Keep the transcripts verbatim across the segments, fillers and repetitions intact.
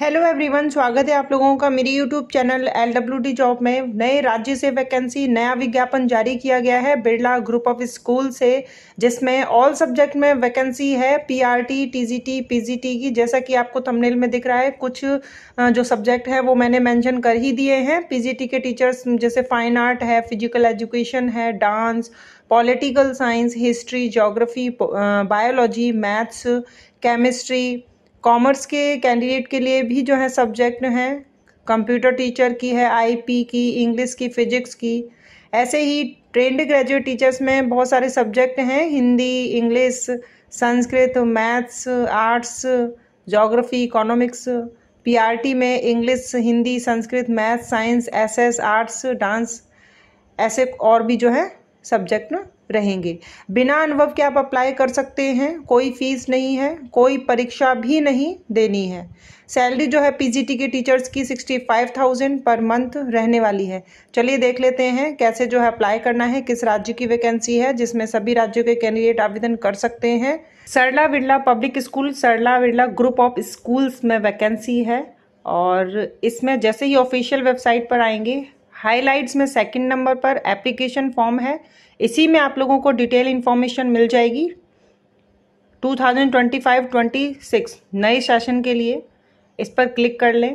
Hello everyone, स्वागत है आप लोगों का मेरी YouTube channel L W D job में। नए राज्य से वैकेंसी नया विज्ञापन जारी किया गया है बिरला ग्रुप ऑफ स्कूल से, जिसमें ऑल सब्जेक्ट में वैकेंसी है P R T, T G T, P G T की। जैसा कि आपको थंबनेल में दिख रहा है, कुछ जो सब्जेक्ट है वो मैंने मेंशन कर ही दिए हैं। पी जी टी के टीचर्स जैसे फाइन आर्ट है, फिजिकल एजुकेशन है, dance, political science, history, geography, biology, maths, chemistry. Commerce के कैंडिडेट के लिए भी जो है सब्जेक्ट हैं, कंप्यूटर टीचर की है, आई पी की, इंग्लिश की, फिजिक्स की। ऐसे ही ट्रेंड ग्रेजुएट टीचर्स में बहुत सारे सब्जेक्ट हैं, Hindi, English, Sanskrit, maths, arts, geography, economics. P R T में English, Hindi, Sanskrit, maths, science, S S, arts, dance, ऐसे और भी जो है सब्जेक्ट ना रहेंगे। बिना अनुभव के आप अप्लाई कर सकते हैं, कोई फीस नहीं है, कोई परीक्षा भी नहीं देनी है। सैलरी जो है पी जी टी के टीचर्स की सिक्सटी फाइव थाउजेंड पर मंथ रहने वाली है। चलिए देख लेते हैं कैसे जो है अप्लाई करना है, किस राज्य की वैकेंसी है, जिसमें सभी राज्यों के कैंडिडेट आवेदन कर सकते हैं। Sarla Birla public school, Sarla Birla group of schools में वैकेंसी है और इसमें जैसे ही ऑफिशियल वेबसाइट पर आएंगे, हाईलाइट्स में सेकंड नंबर पर एप्लीकेशन फॉर्म है, इसी में आप लोगों को डिटेल इन्फॉर्मेशन मिल जाएगी। दो हज़ार पच्चीस छब्बीस नए सेशन के लिए इस पर क्लिक कर लें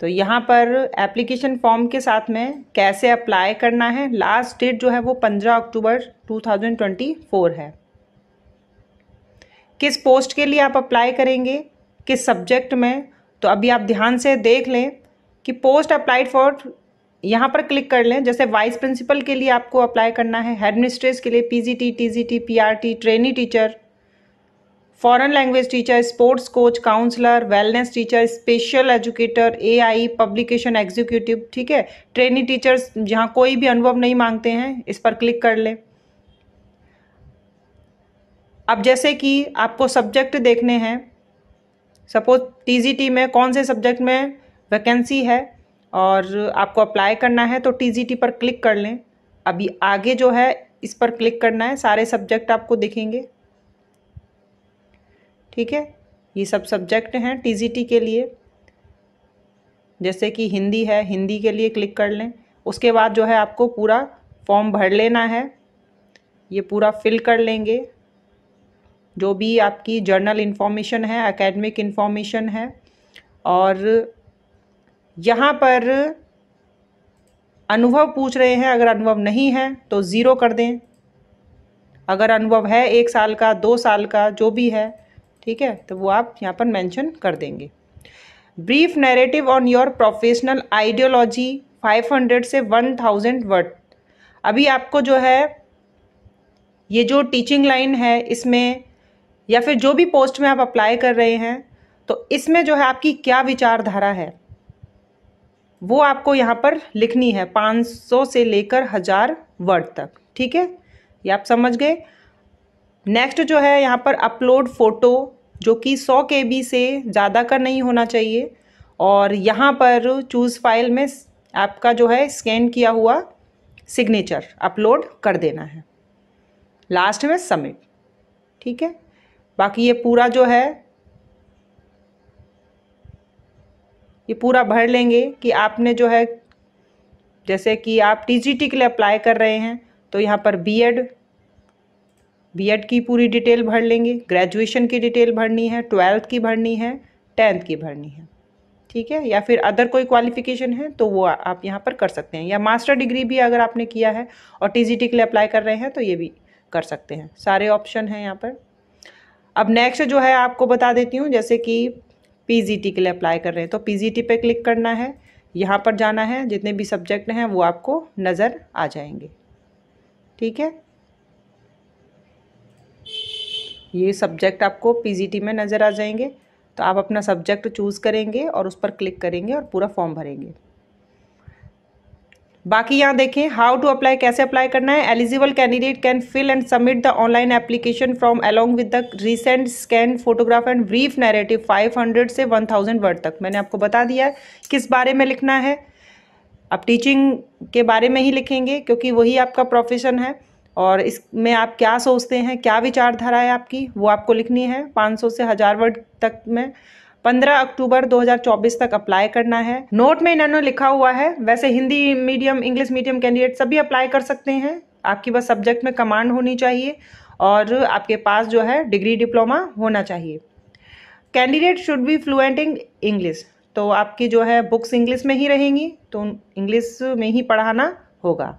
तो यहाँ पर एप्लीकेशन फॉर्म के साथ में कैसे अप्लाई करना है, लास्ट डेट जो है वो पंद्रह अक्टूबर दो हज़ार चौबीस है। किस पोस्ट के लिए आप अप्लाई करेंगे, किस सब्जेक्ट में, तो अभी आप ध्यान से देख लें कि पोस्ट अप्लाइड फॉर यहाँ पर क्लिक कर लें। जैसे वाइस प्रिंसिपल के लिए आपको अप्लाई करना है, हेडमिस्ट्रेस के लिए P G T, T G T, P R T, trainee teacher, foreign language teacher, sports coach, counsellor, wellness teacher, special educator, A I, publication executive. ठीक है, ट्रेनी टीचर्स जहाँ कोई भी अनुभव नहीं मांगते हैं, इस पर क्लिक कर लें। अब जैसे कि आपको सब्जेक्ट देखने हैं, सपोज टी जी टी में कौन से सब्जेक्ट में वैकेंसी है और आपको अप्लाई करना है, तो टी जी टी पर क्लिक कर लें। अभी आगे जो है इस पर क्लिक करना है, सारे सब्जेक्ट आपको दिखेंगे। ठीक है, ये सब सब्जेक्ट हैं टी जी टी के लिए। जैसे कि हिंदी है, हिंदी के लिए क्लिक कर लें। उसके बाद जो है आपको पूरा फॉर्म भर लेना है, ये पूरा फिल कर लेंगे। जो भी आपकी जर्नल इन्फॉर्मेशन है, एकेडमिक इन्फॉर्मेशन है, और यहाँ पर अनुभव पूछ रहे हैं। अगर अनुभव नहीं है तो ज़ीरो कर दें, अगर अनुभव है एक साल का, दो साल का, जो भी है, ठीक है, तो वो आप यहाँ पर मेंशन कर देंगे। Brief narrative on your professional ideology five hundred से वन थाउजेंड वर्ड। अभी आपको जो है ये जो टीचिंग लाइन है इसमें, या फिर जो भी पोस्ट में आप अप्लाई कर रहे हैं, तो इसमें जो है आपकी क्या विचारधारा है वो आपको यहाँ पर लिखनी है, पाँच सौ से लेकर हज़ार वर्ड तक। ठीक है, ये आप समझ गए। नेक्स्ट जो है यहाँ पर अपलोड फ़ोटो, जो कि सौ के बी से ज़्यादा का नहीं होना चाहिए, और यहाँ पर चूज़ फाइल में आपका जो है स्कैन किया हुआ सिग्नेचर अपलोड कर देना है, लास्ट में सबमिट। ठीक है, बाकी ये पूरा जो है ये पूरा भर लेंगे कि आपने जो है, जैसे कि आप टी जी टी के लिए अप्लाई कर रहे हैं तो यहाँ पर बी एड, बी एड की पूरी डिटेल भर लेंगे, ग्रेजुएशन की डिटेल भरनी है, ट्वेल्थ की भरनी है, टेंथ की भरनी है। ठीक है, या फिर अदर कोई क्वालिफिकेशन है तो वो आप यहाँ पर कर सकते हैं, या मास्टर डिग्री भी अगर आपने किया है और टी जी टी के लिए अप्लाई कर रहे हैं तो ये भी कर सकते हैं, सारे ऑप्शन हैं यहाँ पर। अब नेक्स्ट जो है आपको बता देती हूँ, जैसे कि पी जी टी के लिए अप्लाई कर रहे हैं तो पी जी टी पे क्लिक करना है, यहाँ पर जाना है, जितने भी सब्जेक्ट हैं वो आपको नज़र आ जाएंगे। ठीक है, ये सब्जेक्ट आपको पी जी टी में नज़र आ जाएंगे, तो आप अपना सब्जेक्ट चूज़ करेंगे और उस पर क्लिक करेंगे और पूरा फॉर्म भरेंगे। बाकी यहाँ देखें हाउ टू अप्लाई, कैसे अप्लाई करना है। Eligible candidate can fill and submit the online application from along with the recent scan photograph and brief narrative five hundred से वन थाउजेंड वर्ड तक। मैंने आपको बता दिया है किस बारे में लिखना है। आप टीचिंग के बारे में ही लिखेंगे क्योंकि वही आपका प्रोफेशन है, और इसमें आप क्या सोचते हैं, क्या विचारधारा है आपकी, वो आपको लिखनी है। पाँच सौ से हज़ार वर्ड तक में पंद्रह अक्टूबर दो हज़ार चौबीस तक अप्लाई करना है। नोट में इन्होंने लिखा हुआ है, वैसे Hindi medium, English medium candidate सभी अप्लाई कर सकते हैं, आपकी बस सब्जेक्ट में कमांड होनी चाहिए और आपके पास जो है डिग्री डिप्लोमा होना चाहिए। Candidate should be fluent in English, तो आपकी जो है बुक्स इंग्लिश में ही रहेंगी, तो इंग्लिश में ही पढ़ाना होगा।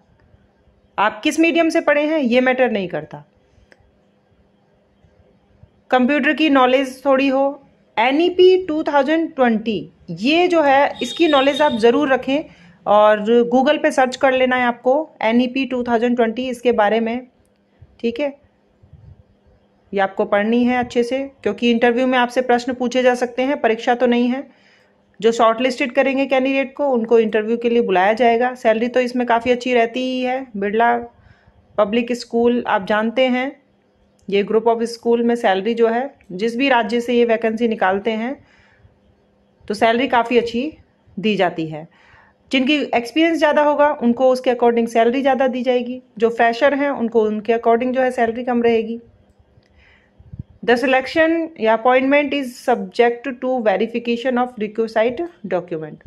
आप किस मीडियम से पढ़े हैं ये मैटर नहीं करता। कंप्यूटर की नॉलेज थोड़ी हो। एन ई पी दो हज़ार बीस ये जो है इसकी नॉलेज आप ज़रूर रखें और गूगल पे सर्च कर लेना है आपको एन ई पी दो हज़ार बीस इसके बारे में, ठीक है। ये आपको पढ़नी है अच्छे से, क्योंकि इंटरव्यू में आपसे प्रश्न पूछे जा सकते हैं, परीक्षा तो नहीं है। जो शॉर्टलिस्टेड करेंगे कैंडिडेट को उनको इंटरव्यू के लिए बुलाया जाएगा। सैलरी तो इसमें काफ़ी अच्छी रहती ही है, बिरला पब्लिक स्कूल आप जानते हैं, ये ग्रुप ऑफ स्कूल में सैलरी जो है जिस भी राज्य से ये वैकेंसी निकालते हैं तो सैलरी काफ़ी अच्छी दी जाती है। जिनकी एक्सपीरियंस ज़्यादा होगा उनको उसके अकॉर्डिंग सैलरी ज़्यादा दी जाएगी, जो फ्रेशर हैं उनको उनके अकॉर्डिंग जो है सैलरी कम रहेगी। द सिलेक्शन या appointment is subject to verification of requisite document.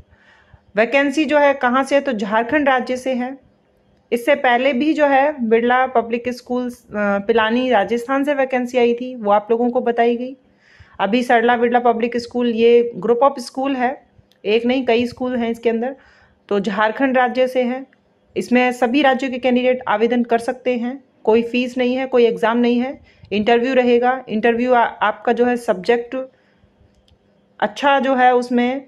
Vacancy जो है कहाँ से है, तो झारखंड राज्य से है। इससे पहले भी जो है बिरला पब्लिक स्कूल पिलानी राजस्थान से वैकेंसी आई थी, वो आप लोगों को बताई गई। अभी सरला बिरला पब्लिक स्कूल, ये ग्रुप ऑफ स्कूल है, एक नहीं कई स्कूल हैं इसके अंदर, तो झारखंड राज्य से है। इसमें सभी राज्यों के कैंडिडेट आवेदन कर सकते हैं, कोई फीस नहीं है, कोई एग्ज़ाम नहीं है, इंटरव्यू रहेगा। इंटरव्यू आपका जो है सब्जेक्ट अच्छा जो है उसमें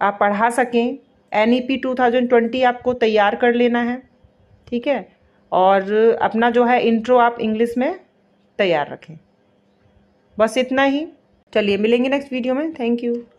आप पढ़ा सकें। N E P two thousand twenty आपको तैयार कर लेना है, ठीक है, और अपना जो है इंट्रो आप इंग्लिश में तैयार रखें। बस इतना ही, चलिए मिलेंगे नेक्स्ट वीडियो में। Thank you.